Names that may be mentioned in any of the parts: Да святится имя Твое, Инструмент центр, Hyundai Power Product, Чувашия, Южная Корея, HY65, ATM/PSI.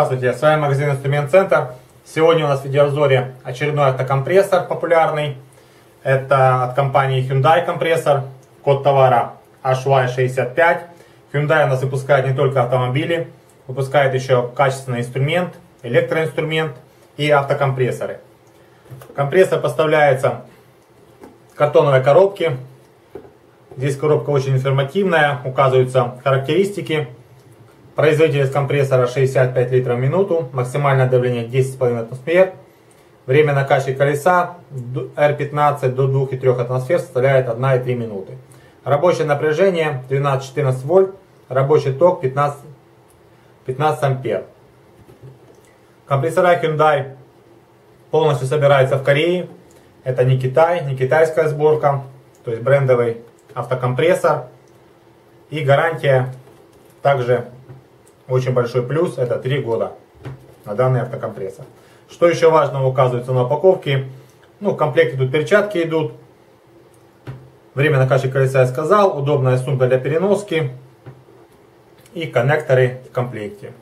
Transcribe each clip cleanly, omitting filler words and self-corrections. Здравствуйте, с вами магазин Инструмент центр. Сегодня у нас в видеообзоре очередной автокомпрессор популярный. Это от компании Hyundai компрессор, код товара HY65. Hyundai у нас выпускает не только автомобили, выпускает еще качественный инструмент, электроинструмент и автокомпрессоры. Компрессор поставляется в картоновой коробке. Здесь коробка очень информативная, указываются характеристики. Производительность компрессора 65 литров в минуту, максимальное давление 10,5 атмосфер. Время накачки колеса R15 до 2,3 атмосфер составляет 1,3 минуты. Рабочее напряжение 12-14 вольт, рабочий ток 15 ампер. Компрессора Hyundai полностью собираются в Корее. Это не Китай, не китайская сборка, то есть брендовый автокомпрессор, и гарантия также очень большой плюс, это 3 года на данный автокомпрессор. Что еще важного указывается на упаковке? В комплекте тут перчатки идут, время накачки колеса я сказал, удобная сумка для переноски и коннекторы в комплекте.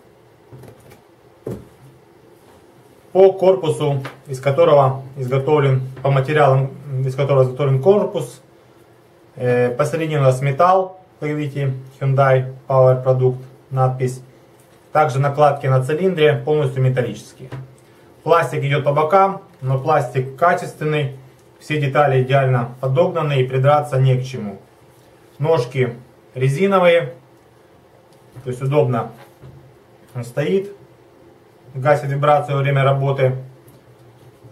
По корпусу, по материалам, из которого изготовлен корпус. Посередине у нас металл, как видите, Hyundai Power Product, надпись. Также накладки на цилиндре полностью металлические. Пластик идет по бокам, но пластик качественный. Все детали идеально подогнаны и придраться не к чему. Ножки резиновые, то есть удобно он стоит, гасит вибрацию во время работы.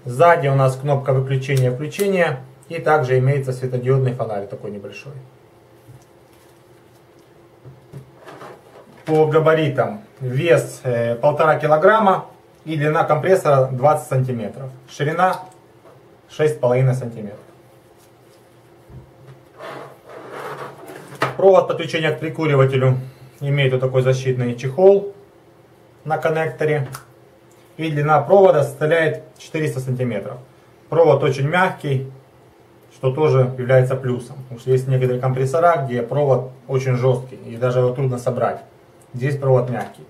Сзади у нас кнопка выключения-включения. И также имеется светодиодный фонарь, такой небольшой. По габаритам вес 1,5 килограмма и длина компрессора 20 сантиметров. Ширина 6,5 сантиметров. Провод подключения к прикуривателю имеет вот такой защитный чехол на коннекторе. И длина провода составляет 400 сантиметров. Провод очень мягкий, что тоже является плюсом. Потому что есть некоторые компрессора, где провод очень жесткий и даже его трудно собрать. Здесь провод мягкий.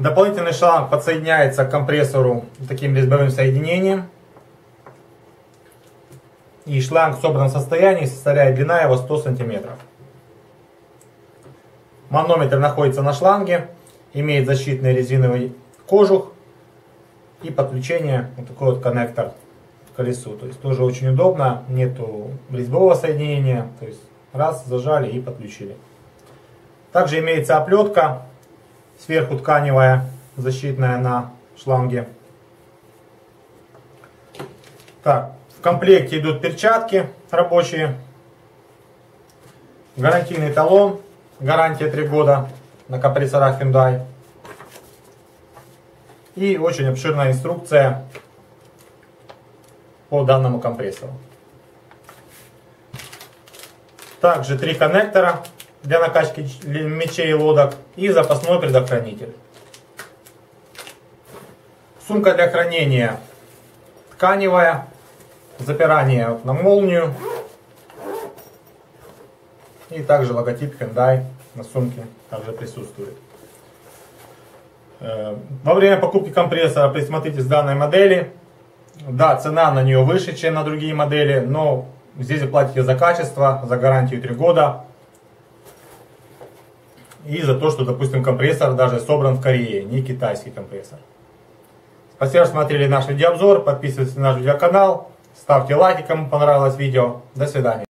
Дополнительный шланг подсоединяется к компрессору таким резьбовым соединением. И шланг в собранном состоянии составляет длина его 100 сантиметров. Манометр находится на шланге, имеет защитный резиновый кожух и подключение вот такой вот коннектор к колесу. То есть тоже очень удобно, нету резьбового соединения. То есть раз, зажали и подключили. Также имеется оплетка, сверху тканевая, защитная на шланге. Так, в комплекте идут перчатки рабочие, гарантийный талон, гарантия 3 года на компрессорах Hyundai. И очень обширная инструкция по данному компрессору. Также 3 коннектора для накачки мечей и лодок и запасной предохранитель. Сумка для хранения тканевая, запирание на молнию и также логотип Hyundai на сумке также присутствует. Во время покупки компрессора присмотритесь к данной модели. Да, цена на нее выше, чем на другие модели, но здесь вы платите за качество, за гарантию 3 года. И за то, что, допустим, компрессор даже собран в Корее, не китайский компрессор. Спасибо, что смотрели наш видеообзор. Подписывайтесь на наш видеоканал. Ставьте лайки, кому понравилось видео. До свидания.